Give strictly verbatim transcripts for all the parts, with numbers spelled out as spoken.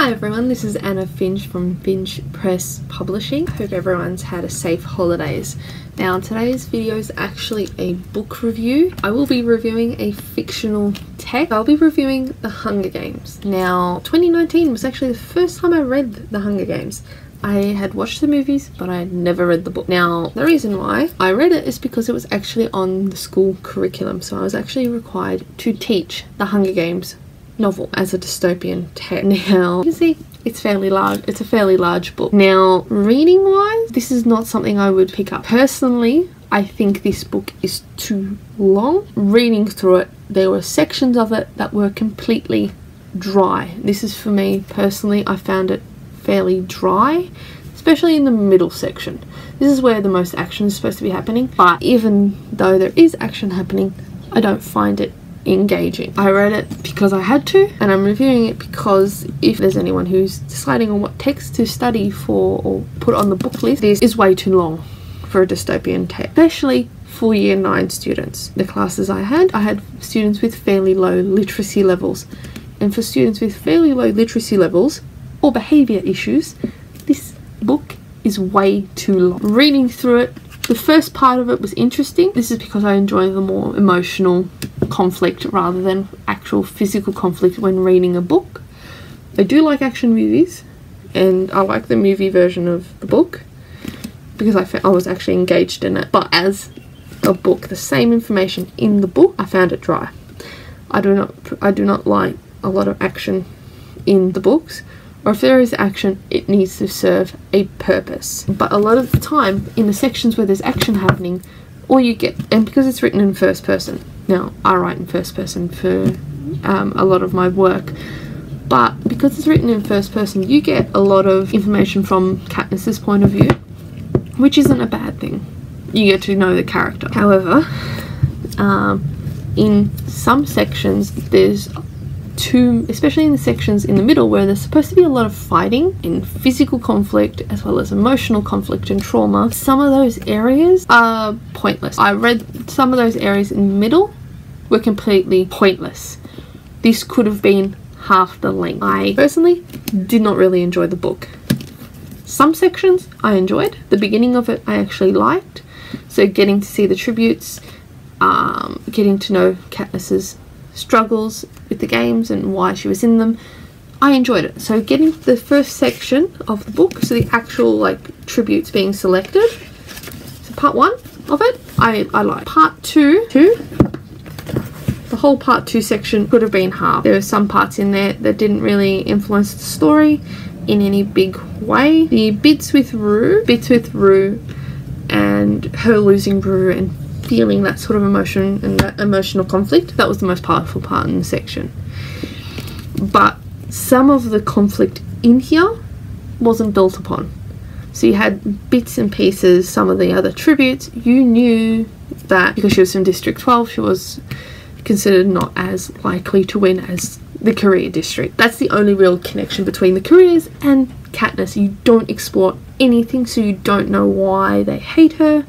Hi everyone, this is Anna Finch from Finch Press Publishing. Hope everyone's had a safe holidays. Now today's video is actually a book review. I will be reviewing a fictional text. I'll be reviewing The Hunger Games. Now twenty nineteen was actually the first time I read The Hunger Games. I had watched the movies, but I had never read the book. Now, the reason why I read it is because it was actually on the school curriculum. So I was actually required to teach The Hunger Games novel as a dystopian text. Now, you see, it's fairly large. It's a fairly large book. Now, reading-wise, this is not something I would pick up. Personally, I think this book is too long. Reading through it, there were sections of it that were completely dry. This is, for me, personally, I found it fairly dry, especially in the middle section. This is where the most action is supposed to be happening, but even though there is action happening, I don't find it engaging. I read it because I had to, and I'm reviewing it because if there's anyone who's deciding on what text to study for or put on the book list, this is way too long for a dystopian text, especially for year nine students. The classes I had, I had students with fairly low literacy levels, and for students with fairly low literacy levels, or behaviour issues, this book is way too long. Reading through it, the first part of it was interesting. This is because I enjoy the more emotional conflict rather than actual physical conflict when reading a book. I do like action movies, and I like the movie version of the book because I found I was actually engaged in it. But as a book, the same information in the book, I found it dry. I do not, I do not like a lot of action in the books. Or if there is action, it needs to serve a purpose. But a lot of the time, in the sections where there's action happening, all you get, and because it's written in first person. Now, I write in first person for um, a lot of my work, but because it's written in first person, you get a lot of information from Katniss's point of view, which isn't a bad thing. You get to know the character. However, um, in some sections, there's too, especially in the sections in the middle where there's supposed to be a lot of fighting and physical conflict as well as emotional conflict and trauma, some of those areas are pointless. I read some of those areas in the middle were completely pointless. This could have been half the length. I personally did not really enjoy the book. Some sections I enjoyed. The beginning of it I actually liked. So getting to see the tributes, um, getting to know Katniss's struggles with the games and why she was in them, I enjoyed it. So getting the first section of the book, so the actual like tributes being selected, so part one of it I, I like. Part two, two, the whole part two section could have been half. There were some parts in there that didn't really influence the story in any big way. The bits with Rue, bits with Rue and her losing Rue and feeling that sort of emotion and that emotional conflict, that was the most powerful part in the section. But some of the conflict in here wasn't built upon. So you had bits and pieces, some of the other tributes. You knew that because she was from District twelve, she was considered not as likely to win as the career district. That's the only real connection between the careers and Katniss. You don't explore anything, so you don't know why they hate her,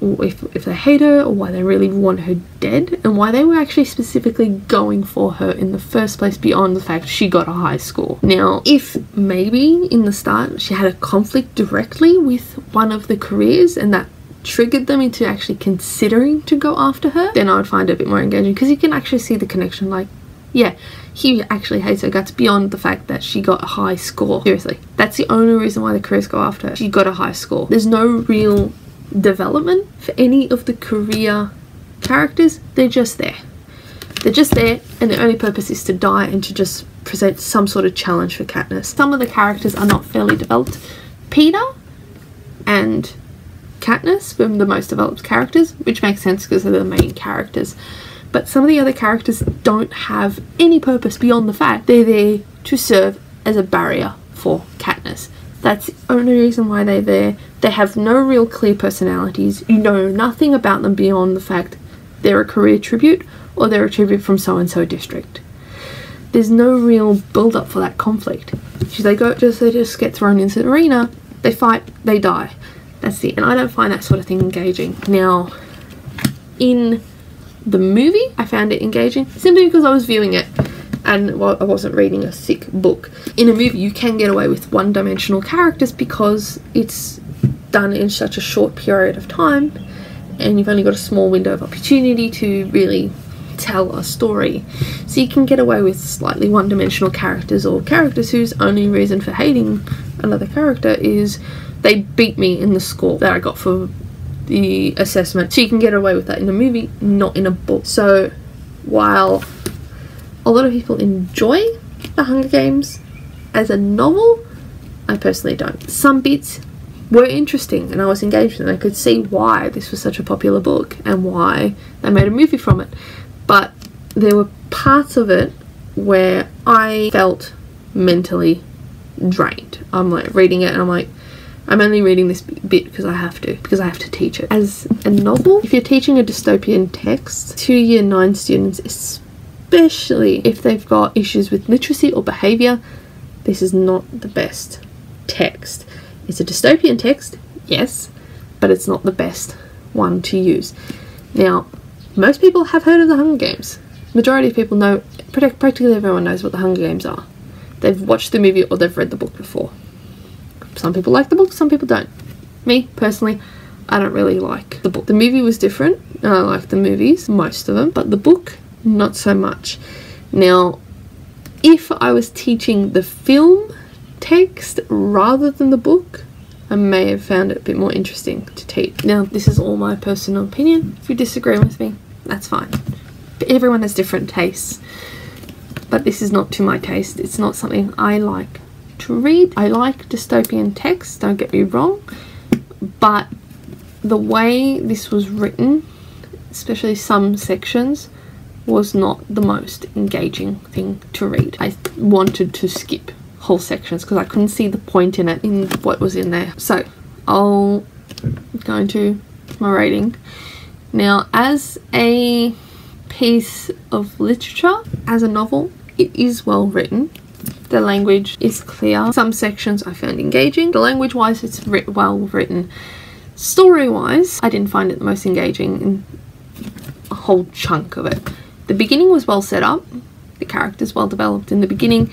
or if, if they hate her, or why they really want her dead, and why they were actually specifically going for her in the first place beyond the fact she got a high score. Now, if maybe in the start she had a conflict directly with one of the careers and that triggered them into actually considering to go after her, then I would find it a bit more engaging because you can actually see the connection, like, yeah, he actually hates her guts beyond the fact that she got a high score. Seriously, that's the only reason why the careers go after her. She got a high score. There's no real development for any of the career characters. They're just there. They're just there, and their only purpose is to die and to just present some sort of challenge for Katniss. Some of the characters are not fairly developed. Peeta and Katniss were the most developed characters, which makes sense because they're the main characters. But some of the other characters don't have any purpose beyond the fact they're there to serve as a barrier for Katniss. That's the only reason why they're there. They have no real clear personalities. You know nothing about them beyond the fact they're a career tribute or they're a tribute from so-and-so district. There's no real build-up for that conflict. So they go, just they just get thrown into the arena, they fight, they die. That's it. And I don't find that sort of thing engaging. Now, in the movie, I found it engaging simply because I was viewing it and well, I wasn't reading a thick book. In a movie you can get away with one-dimensional characters because it's done in such a short period of time and you've only got a small window of opportunity to really tell a story. So you can get away with slightly one-dimensional characters or characters whose only reason for hating another character is they beat me in the score that I got for the assessment. So you can get away with that in a movie, not in a book. So while a lot of people enjoy The Hunger Games as a novel, I personally don't. Some bits were interesting and I was engaged and I could see why this was such a popular book and why they made a movie from it. But there were parts of it where I felt mentally drained. I'm like reading it and I'm like, I'm only reading this bit because I have to, because I have to teach it. As a novel, if you're teaching a dystopian text to year nine students, especially if they've got issues with literacy or behaviour, this is not the best text. It's a dystopian text, yes, but it's not the best one to use. Now, most people have heard of The Hunger Games. Majority of people know, practically everyone knows what The Hunger Games are. They've watched the movie or they've read the book before. Some people like the book, some people don't. Me, personally, I don't really like the book. The movie was different, and I like the movies, most of them, but the book, not so much. Now, if I was teaching the film text rather than the book, I may have found it a bit more interesting to teach. Now, this is all my personal opinion. If you disagree with me, that's fine. But everyone has different tastes. But this is not to my taste. It's not something I like to read. I like dystopian texts, don't get me wrong, but the way this was written, especially some sections, was not the most engaging thing to read. I wanted to skip whole sections because I couldn't see the point in it, in what was in there. So I'll go into my rating. Now, as a piece of literature, as a novel, it is well written. The language is clear. Some sections I found engaging. The language wise, it's writ well written. Story wise, I didn't find it the most engaging in a whole chunk of it. The beginning was well set up. The characters well developed in the beginning,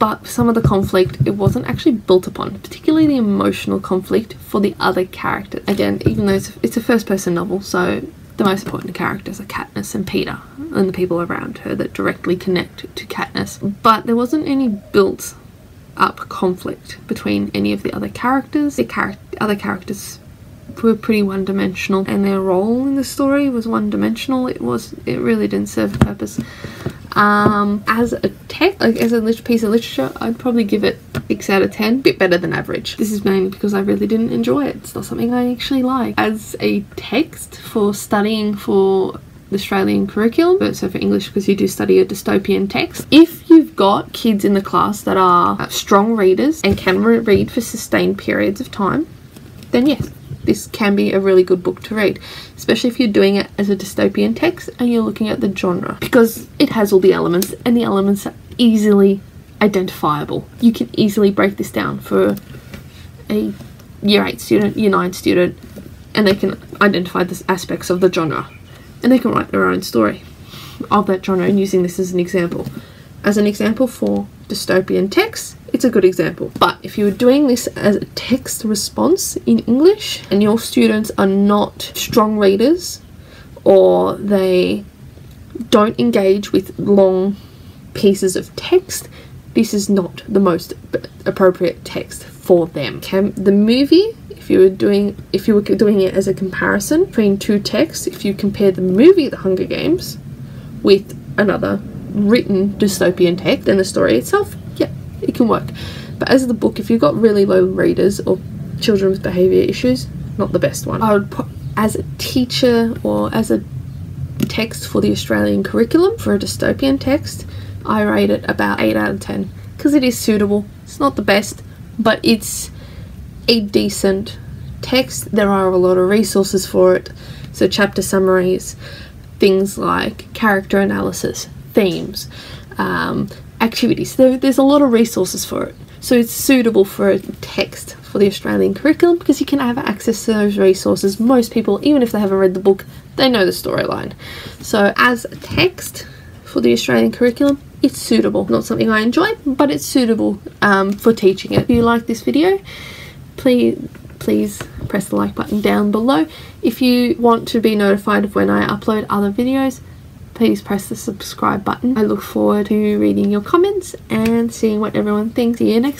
but some of the conflict, it wasn't actually built upon, particularly the emotional conflict for the other characters. Again, even though it's, it's a first person novel, so the most important characters are Katniss and Peeta and the people around her that directly connect to Katniss. But there wasn't any built up conflict between any of the other characters. The char other characters were pretty one dimensional and their role in the story was one dimensional. It was, it really didn't serve a purpose. Um, as a text, like as a piece of literature, I'd probably give it six out of ten, a bit better than average. This is mainly because I really didn't enjoy it. It's not something I actually like. As a text for studying for the Australian curriculum, but so for English, because you do study a dystopian text, if you've got kids in the class that are strong readers and can read for sustained periods of time, then yes, this can be a really good book to read, especially if you're doing it as a dystopian text and you're looking at the genre, because it has all the elements and the elements are easily identifiable. You can easily break this down for a year eight student, year nine student, and they can identify the aspects of the genre and they can write their own story of that genre and using this as an example. As an example for dystopian texts, it's a good example. But if you were doing this as a text response in English and your students are not strong readers or they don't engage with long pieces of text, this is not the most appropriate text for them. Can the movie, if you were doing if you were doing it as a comparison between two texts, if you compare the movie The Hunger Games with another written dystopian text, then the story itself, yeah, it can work. But as the book, if you've got really low readers or children with behaviour issues, not the best one. I would, as a teacher or as a text for the Australian curriculum, for a dystopian text, I rate it about eight out of ten because it is suitable. It's not the best, but it's a decent text. There are a lot of resources for it, so chapter summaries, things like character analysis, themes, um, activities. So there's a lot of resources for it, so it's suitable for a text for the Australian curriculum because you can have access to those resources. Most people, even if they haven't read the book, they know the storyline. So as a text for the Australian curriculum, it's suitable. Not something I enjoy, but it's suitable um, for teaching it. If you like this video, please please press the like button down below. If you want to be notified of when I upload other videos, please press the subscribe button. I look forward to reading your comments and seeing what everyone thinks. See you next time.